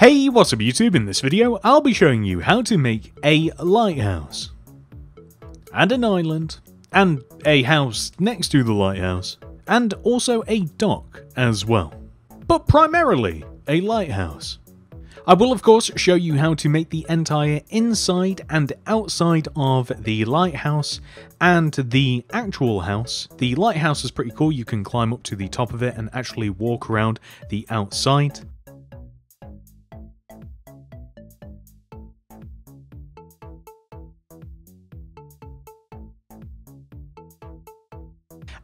Hey, what's up YouTube? In this video I'll be showing you how to make a lighthouse, and an island, and a house next to the lighthouse, and also a dock as well. But primarily a lighthouse. I will of course show you how to make the entire inside and outside of the lighthouse and the actual house. The lighthouse is pretty cool, you can climb up to the top of it and actually walk around the outside.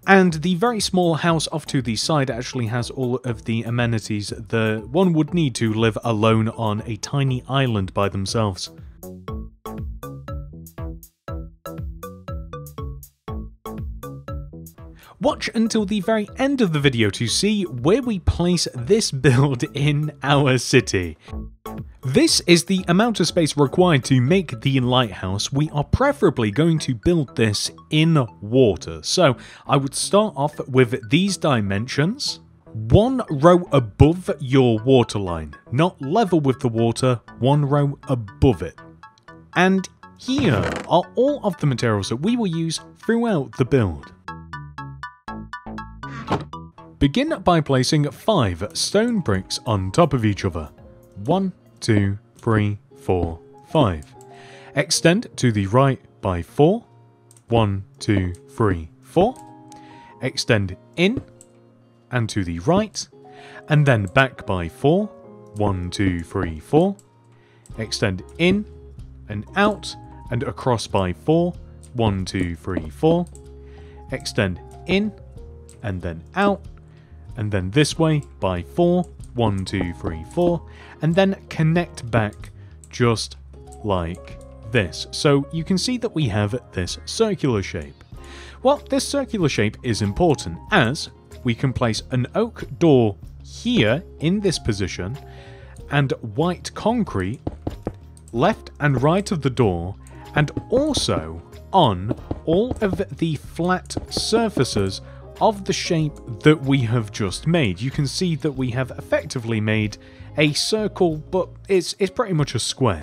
And the very small house off to the side actually has all of the amenities that one would need to live alone on a tiny island by themselves. Watch until the very end of the video to see where we place this build in our city. This is the amount of space required to make the lighthouse. We are preferably going to build this in water. So I would start off with these dimensions. One row above your waterline. Not level with the water, one row above it. And here are all of the materials that we will use throughout the build. Begin by placing 5 stone bricks on top of each other. 1, 2, 3, 4, 5. Extend to the right by 4. 1, 2, 3, 4. Extend in and to the right, and then back by 4. 1, 2, 3, 4. Extend in and out and across by 4. 1, 2, 3, 4. Extend in and then out, and then this way by 4. 1, 2, 3, 4, and then connect back just like this. So you can see that we have this circular shape. Well, this circular shape is important as we can place an oak door here in this position and white concrete left and right of the door, and also on all of the flat surfaces of the shape that we have just made. You can see that we have effectively made a circle, but it's pretty much a square.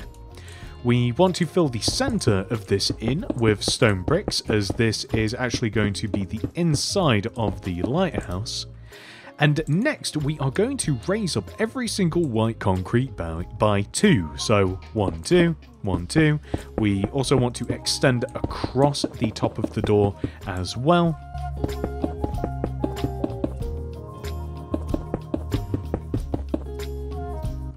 We want to fill the center of this in with stone bricks, as this is actually going to be the inside of the lighthouse. And next we are going to raise up every single white concrete by 2. So 1, 2, 1, 2. We also want to extend across the top of the door as well.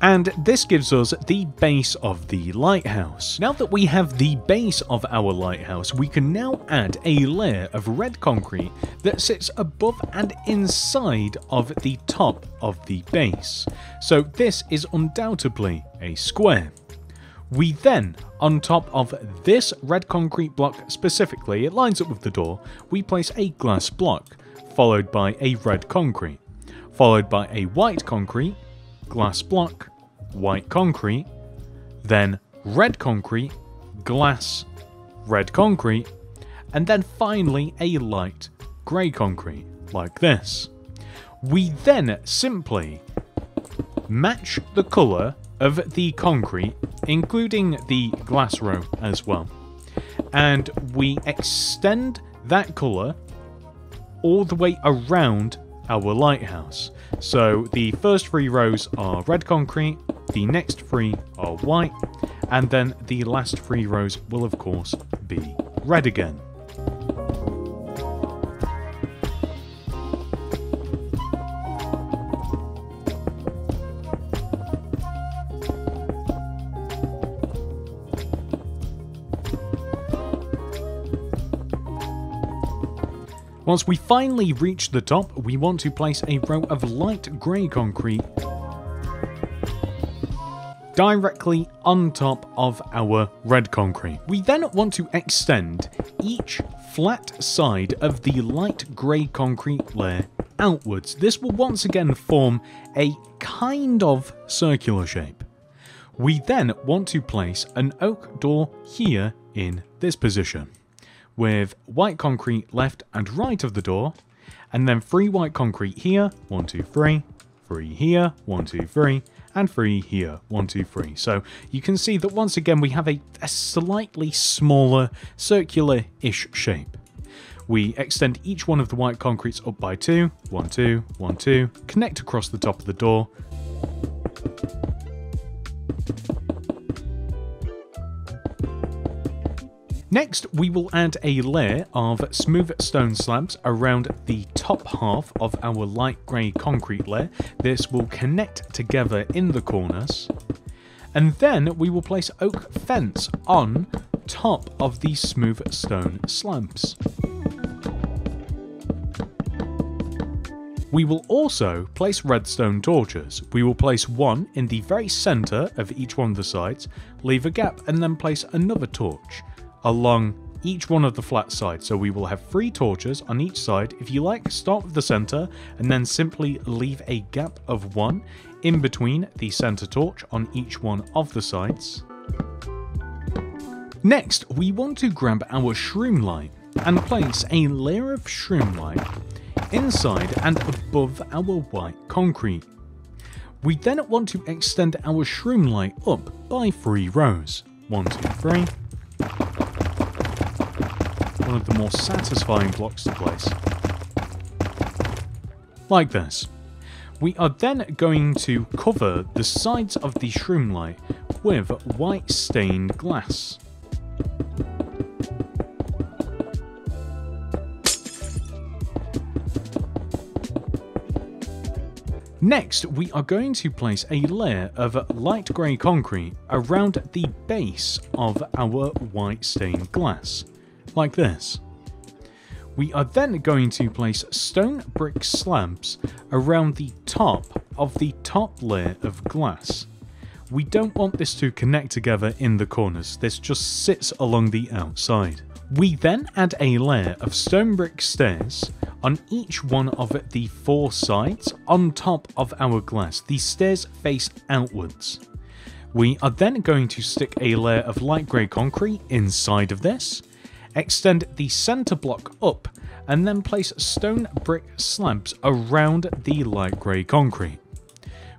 And this gives us the base of the lighthouse. Now that we have the base of our lighthouse, we can now add a layer of red concrete that sits above and inside of the top of the base. So this is undoubtedly a square. We then, on top of this red concrete block specifically, it lines up with the door, we place a glass block, followed by a red concrete, followed by a white concrete, glass block, white concrete, then red concrete, glass, red concrete, and then finally a light grey concrete, like this. We then simply match the colour of the concrete, including the glass row as well, and we extend that colour all the way around our lighthouse. So the first 3 rows are red concrete, the next 3 are white, and then the last 3 rows will of course be red again. Once we finally reach the top, we want to place a row of light grey concrete directly on top of our red concrete. We then want to extend each flat side of the light grey concrete layer outwards. This will once again form a kind of circular shape. We then want to place an oak door here in this position, with white concrete left and right of the door, and then 3 white concrete here, 1, 2, 3, 3 here, 1, 2, 3, and 3 here, 1, 2, 3. So you can see that once again we have a slightly smaller circular-ish shape. We extend each one of the white concretes up by 2, 1, 2, 1, 2, connect across the top of the door, Next, we will add a layer of smooth stone slabs around the top half of our light grey concrete layer. This will connect together in the corners. And then we will place oak fence on top of the smooth stone slabs. We will also place redstone torches. We will place one in the very centre of each one of the sides, leave a gap, and then place another torch along each one of the flat sides. So we will have 3 torches on each side. If you like, start with the center and then simply leave a gap of 1 in between the center torch on each one of the sides. Next, we want to grab our shroom light and place a layer of shroom light inside and above our white concrete. We then want to extend our shroom light up by 3 rows. 1, 2, 3. One of the more satisfying blocks to place. Like this. We are then going to cover the sides of the shroom light with white stained glass. Next, we are going to place a layer of light grey concrete around the base of our white stained glass. Like this. We are then going to place stone brick slabs around the top of the top layer of glass. We don't want this to connect together in the corners, this just sits along the outside. We then add a layer of stone brick stairs on each one of the 4 sides on top of our glass. These stairs face outwards. We are then going to stick a layer of light grey concrete inside of this, extend the center block up, and then place stone brick slabs around the light grey concrete.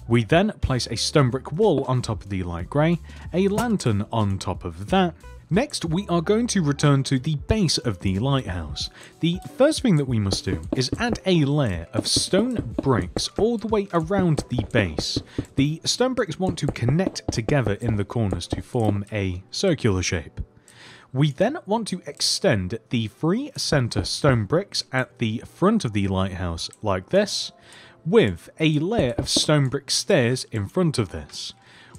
We then place a stone brick wall on top of the light grey, a lantern on top of that. Next, we are going to return to the base of the lighthouse. The first thing that we must do is add a layer of stone bricks all the way around the base. The stone bricks want to connect together in the corners to form a circular shape. We then want to extend the 3 center stone bricks at the front of the lighthouse like this, with a layer of stone brick stairs in front of this.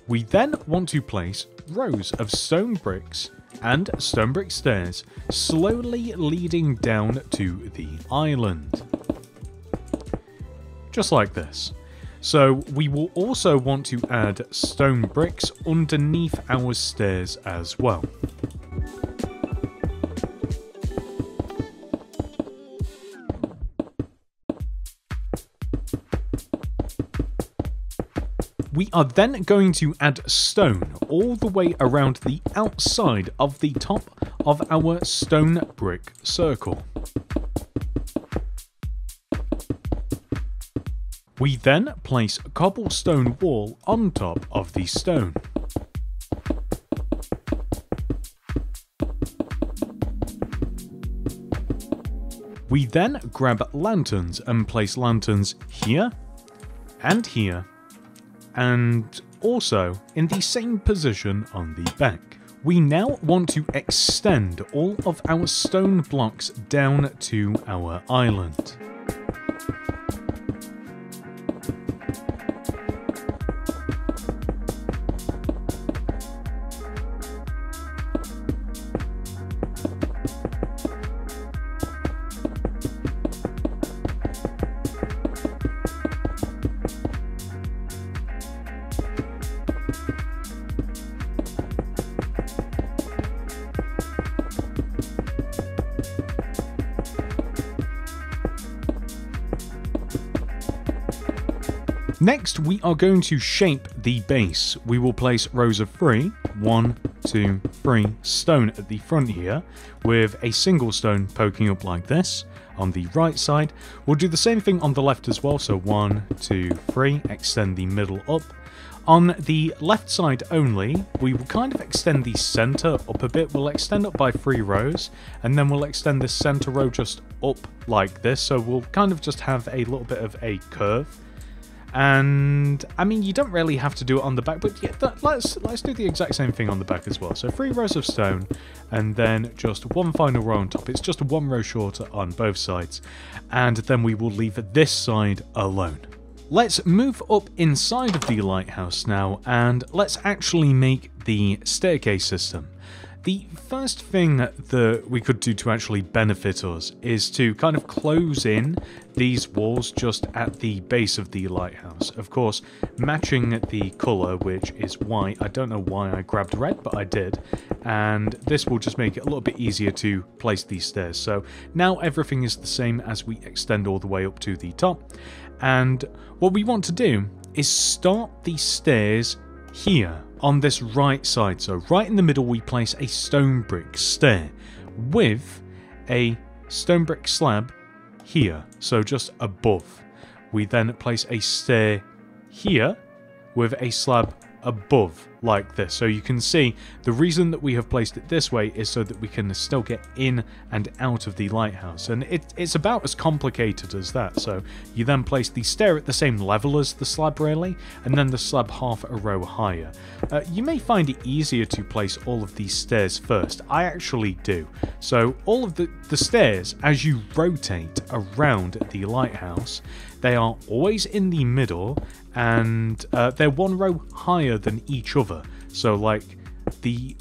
We then want to place rows of stone bricks and stone brick stairs slowly leading down to the island. Just like this. So we will also want to add stone bricks underneath our stairs as well. We are then going to add stone all the way around the outside of the top of our stone brick circle. We then place a cobblestone wall on top of the stone. We then grab lanterns and place lanterns here and here, and also in the same position on the back. We now want to extend all of our stone blocks down to our island. Next, we are going to shape the base. We will place rows of 3, 1, 2, 3 stone at the front here, with a single stone poking up like this on the right side. We'll do the same thing on the left as well, so 1, 2, 3, extend the middle up. On the left side only, we will kind of extend the center up a bit. We'll extend up by 3 rows, and then we'll extend this center row just up like this. So we'll kind of just have a little bit of a curve. And I mean, you don't really have to do it on the back, but yeah, let's do the exact same thing on the back as well. So 3 rows of stone, and then just one final row on top. It's just 1 row shorter on both sides, and then we will leave this side alone. Let's move up inside of the lighthouse now, and let's actually make the staircase system. The first thing that we could do to actually benefit us is to kind of close in these walls just at the base of the lighthouse. Of course, matching the colour, which is white. I don't know why I grabbed red, but I did. And this will just make it a little bit easier to place these stairs. So now everything is the same as we extend all the way up to the top. And what we want to do is start the stairs here. On this right side, so right in the middle, we place a stone brick stair with a stone brick slab here, so just above. We then place a stair here with a slab above like this. So you can see the reason that we have placed it this way is so that we can still get in and out of the lighthouse, and it's about as complicated as that. So you then place the stair at the same level as the slab really, and then the slab half a row higher. You may find it easier to place all of these stairs first. I actually do. So all of the stairs, as you rotate around the lighthouse, they are always in the middle, and they're 1 row higher than each other. So like the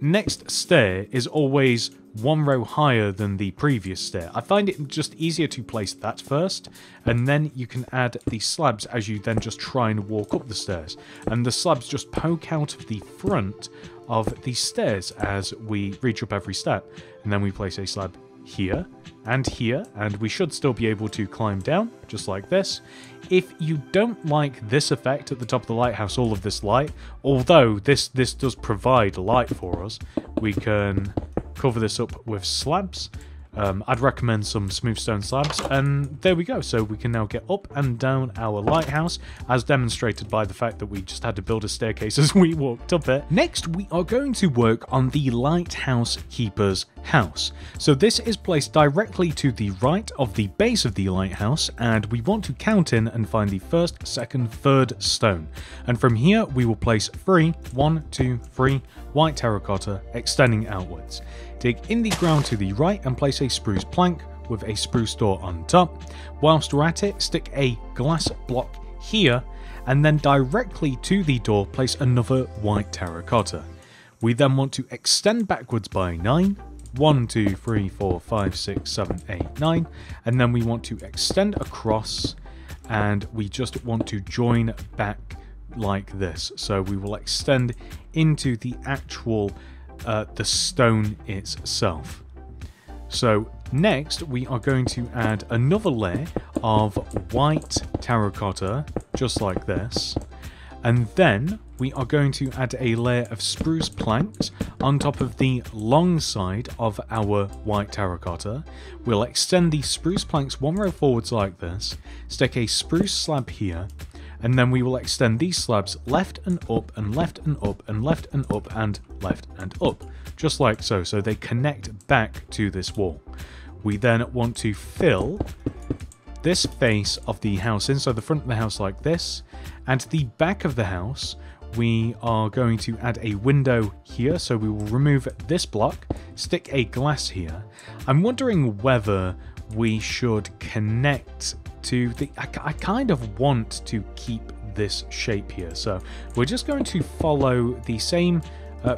next stair is always 1 row higher than the previous stair. I find it just easier to place that first, and then you can add the slabs as you then just try and walk up the stairs. And the slabs just poke out of the front of the stairs as we reach up every step. And then we place a slab here and here, and we should still be able to climb down just like this. If you don't like this effect at the top of the lighthouse, all of this light, although this does provide light for us, we can cover this up with slabs. I'd recommend some smooth stone slabs, and there we go. So we can now get up and down our lighthouse, as demonstrated by the fact that we just had to build a staircase as we walked up it. Next, we are going to work on the lighthouse keeper's house. So this is placed directly to the right of the base of the lighthouse, and we want to count in and find the first, second, third stone. And from here, we will place 3, 1, 2, 3, white terracotta extending outwards. Dig in the ground to the right and place a spruce plank with a spruce door on top. Whilst we're at it, stick a glass block here, and then directly to the door place another white terracotta. We then want to extend backwards by 9. 1, 2, 3, 4, 5, 6, 7, 8, 9. And then we want to extend across, and we just want to join back like this. So we will extend into the actual the stone itself. So next we are going to add another layer of white terracotta just like this, and then we are going to add a layer of spruce planks on top of the long side of our white terracotta. We'll extend the spruce planks 1 row forwards like this, stick a spruce slab here, and then we will extend these slabs left and up and left and up and left and up and left and up, just like so, so they connect back to this wall. We then want to fill this face of the house in, so the front of the house like this, and the back of the house we are going to add a window here, so we will remove this block, stick a glass here. I'm wondering whether we should connect to the... I kind of want to keep this shape here, so we're just going to follow the same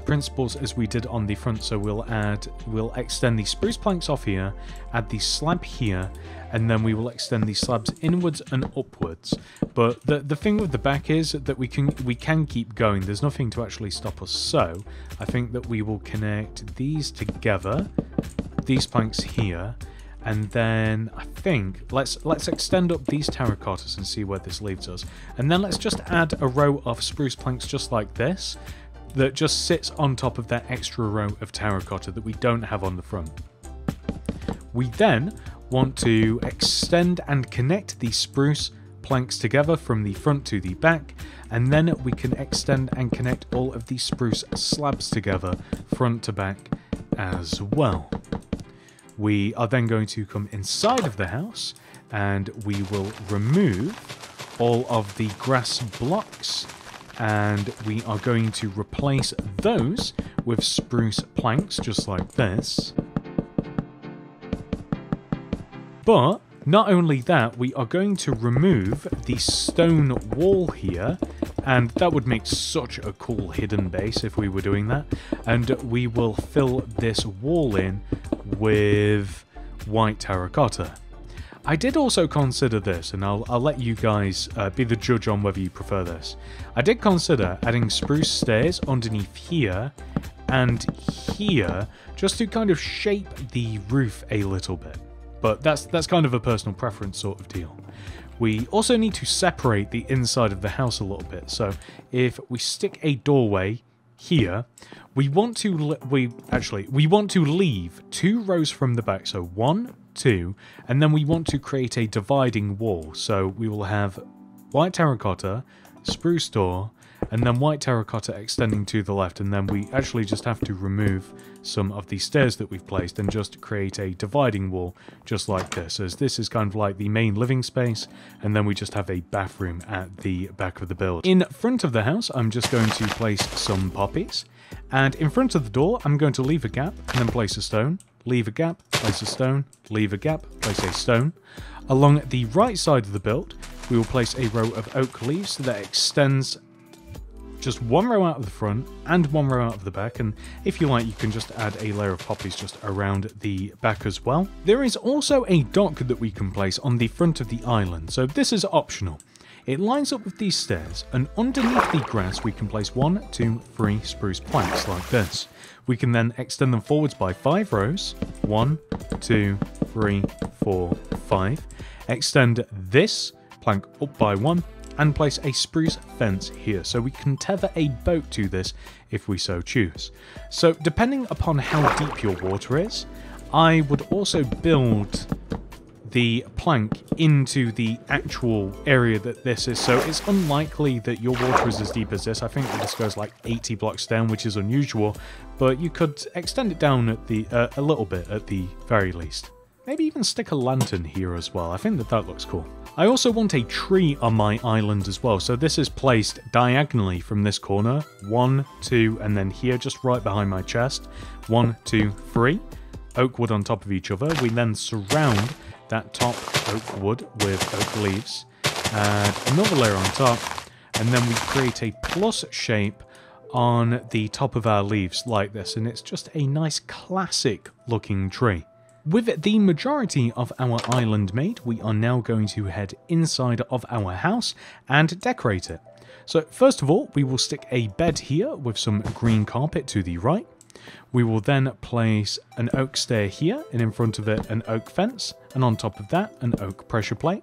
principles as we did on the front. So we'll extend the spruce planks off here, add the slab here, and then we will extend these slabs inwards and upwards. But the thing with the back is that we can keep going. There's nothing to actually stop us. So I think that we will connect these together, these planks here, and then I think let's extend up these terracottas and see where this leaves us. And then let's just add a row of spruce planks just like this, that just sits on top of that extra row of terracotta that we don't have on the front. We then want to extend and connect the spruce planks together from the front to the back, and then we can extend and connect all of the spruce slabs together front to back as well. We are then going to come inside of the house and we will remove all of the grass blocks, and we are going to replace those with spruce planks just like this. But not only that, we are going to remove the stone wall here, and that would make such a cool hidden base if we were doing that. And we will fill this wall in with white terracotta. I did also consider this, and I'll let you guys be the judge on whether you prefer this. I did consider adding spruce stairs underneath here and here just to kind of shape the roof a little bit. But that's kind of a personal preference sort of deal. We also need to separate the inside of the house a little bit. So if we stick a doorway here, we want to leave two rows from the back. So 1, 2, and then we want to create a dividing wall. So we will have white terracotta, spruce door, and then white terracotta extending to the left, and then we actually just have to remove some of the stairs that we've placed and just create a dividing wall just like this, as this is kind of like the main living space, and then we just have a bathroom at the back of the build. In front of the house, I'm just going to place some poppies, and in front of the door, I'm going to leave a gap and then place a stone, leave a gap, place a stone, leave a gap, place a stone. Along the right side of the build, we will place a row of oak leaves that extends just one row out of the front and one row out of the back, and if you like, you can just add a layer of poppies just around the back as well. There is also a dock that we can place on the front of the island, so this is optional. It lines up with these stairs, and underneath the grass we can place 1, 2, 3 spruce planks like this. We can then extend them forwards by 5 rows, 1, 2, 3, 4, 5, extend this plank up by 1, and place a spruce fence here, so we can tether a boat to this if we so choose. So depending upon how deep your water is, I would also build the plank into the actual area that this is, so it's unlikely that your water is as deep as this. I think this goes like 80 blocks down, which is unusual, but you could extend it down at the a little bit at the very least. Maybe even stick a lantern here as well. I think that looks cool. I also want a tree on my island as well, so this is placed diagonally from this corner. 1, 2, and then here, just right behind my chest. 1, 2, 3. Oak wood on top of each other. We then surround that top oak wood with oak leaves. Add another layer on top, and then we create a plus shape on the top of our leaves like this, and it's just a nice classic looking tree. With the majority of our island made, we are now going to head inside of our house and decorate it. So first of all, we will stick a bed here with some green carpet to the right. We will then place an oak stair here, and in front of it an oak fence, and on top of that an oak pressure plate.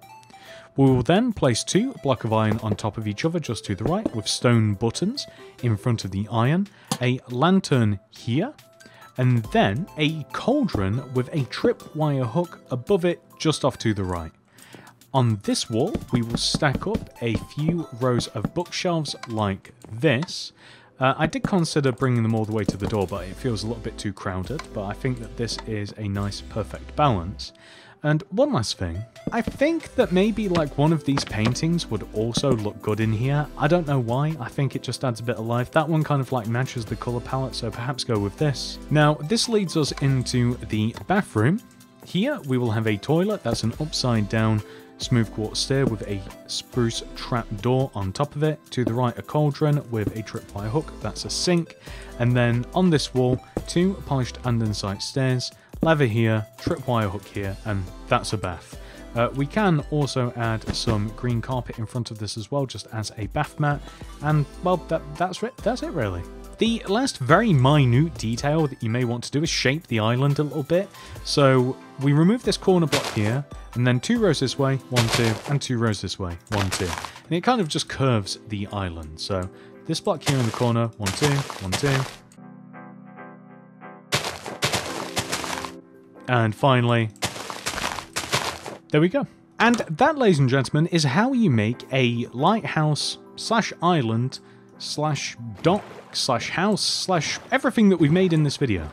We will then place 2 blocks of iron on top of each other just to the right with stone buttons in front of the iron, a lantern here, and then a cauldron with a tripwire hook above it just off to the right. On this wall, we will stack up a few rows of bookshelves like this. I did consider bringing them all the way to the door, but it feels a little bit too crowded, but I think that this is a nice, perfect balance. And one last thing, I think that maybe like one of these paintings would also look good in here. I don't know why, I think it just adds a bit of life. That one kind of like matches the color palette, so perhaps go with this. Now, this leads us into the bathroom. Here we will have a toilet that's an upside down smooth quartz stair with a spruce trap door on top of it. To the right, a cauldron with a tripwire hook, that's a sink. And then on this wall, 2 polished andesite stairs, lever here, tripwire hook here, and that's a bath. We can also add some green carpet in front of this as well, just as a bath mat. And well, that's it really. The last very minute detail that you may want to do is shape the island a little bit. So we remove this corner block here, and then 2 rows this way, 1, 2, and 2 rows this way, 1, 2. And it kind of just curves the island. So this block here in the corner, 1, 2, 1, 2. And finally, there we go. And that, ladies and gentlemen, is how you make a lighthouse slash island slash dock slash house slash everything that we've made in this video.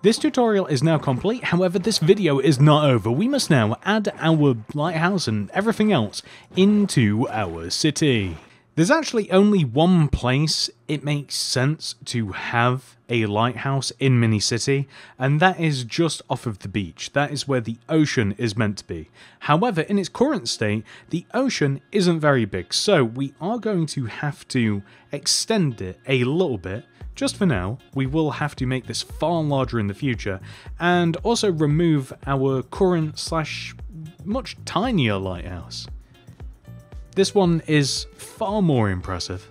This tutorial is now complete, however this video is not over. We must now add our lighthouse and everything else into our city. There's actually only one place it makes sense to have a lighthouse in Mini City, and that is just off of the beach. That is where the ocean is meant to be. However, in its current state, the ocean isn't very big, so we are going to have to extend it a little bit. Just for now, we will have to make this far larger in the future, and also remove our current slash much tinier lighthouse. This one is far more impressive.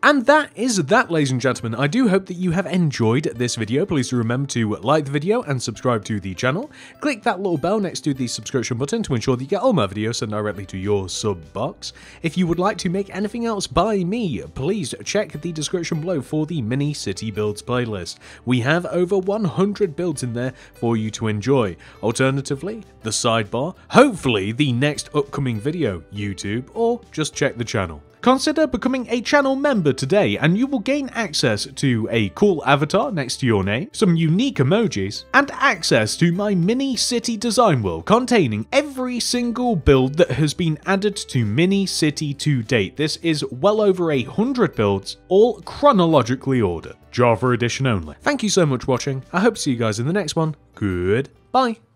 And that is that, ladies and gentlemen. I do hope that you have enjoyed this video. Please do remember to like the video and subscribe to the channel. Click that little bell next to the subscription button to ensure that you get all my videos sent directly to your sub box. If you would like to make anything else by me, please check the description below for the Mini City Builds playlist. We have over 100 builds in there for you to enjoy. Alternatively, the sidebar, hopefully the next upcoming video, YouTube, or just check the channel. Consider becoming a channel member today and you will gain access to a cool avatar next to your name, some unique emojis, and access to my Mini City design world containing every single build that has been added to Mini City to date. This is well over 100 builds, all chronologically ordered. Java edition only. Thank you so much for watching. I hope to see you guys in the next one. Goodbye.